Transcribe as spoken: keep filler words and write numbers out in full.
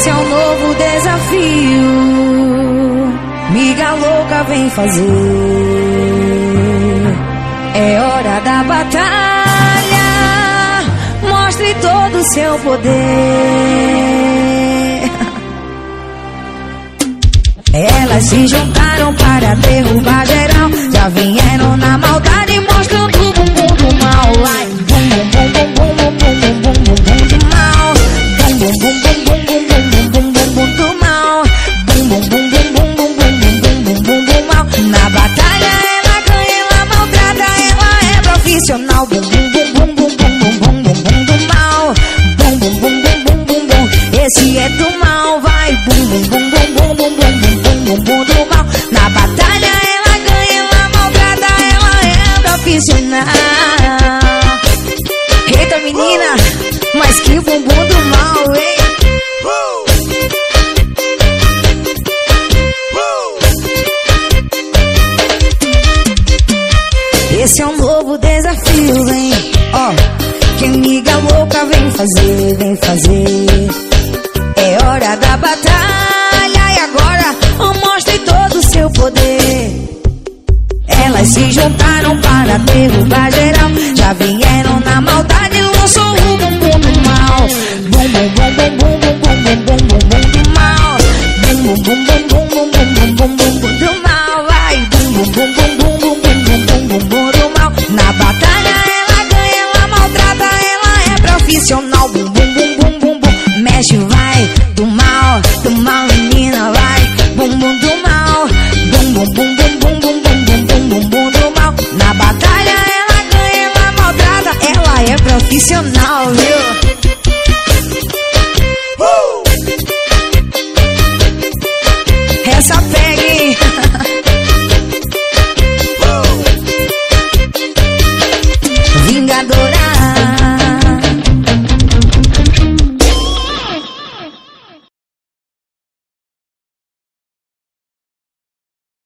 Esse é um novo desafio. Miga louca, vem fazer. É hora da batalha. Mostre todo o seu poder. Elas se juntaram para derrubar geral. Já vieram na maldade mostrando o bumbum do mal. Ai, bum, bum, bum, bum, bum, bum, bum, bum, bum, bum, do mal. Bum, bum, bum, bum, bum, bum, bum, bum, bum, bum, do mal. Bum, bum, bum, bum, bum, bum, bum, bum, bum, do mal. Na batalha ela ganha, ela maltrata, ela é profissional. Bum, bum, bum, bum, bum, bum, bum, bum, bum, do mal. Bum, bum, bum, bum, bum, bum, esse é do mal. Vai, bum, bum, bum, bum, bum, bum, bum, bum, bum, do mal. Na batalha ela ganha, ela maltrata, ela é profissional. Eita, menina, mas que bumbum do mal, hein? Esse é um novo desafio, hein? Ó, oh, que miga louca vem fazer, vem fazer. É hora da batalha e agora mostre todo o seu poder. Elas se juntaram para derrubar geral. Já vieram na maldade, lançou o bumbum do mal. Bum, bum, bum, bum, bum, bum, bum, bum, bum, do mal. Bum, bum, bum, bum, bum, bum, bum, bum, bum, do mal. Vai, bum, bum, bum, bum, bum, bum, bum, bum, bum, bum, do mal. Na batalha ela ganha, ela maltrata, ela é profissional. Bum, bum, bum, bum, bum, bum, mexe, vai, do mal, do mal, menina, vai. Bum, bum, do mal. Bum, bum, bum, bum, bum, bum, bum, bum, bum, bum, bum, do mal. Na batalha ela ganha, ela maltrata, ela é profissional, viu? Uh! Essa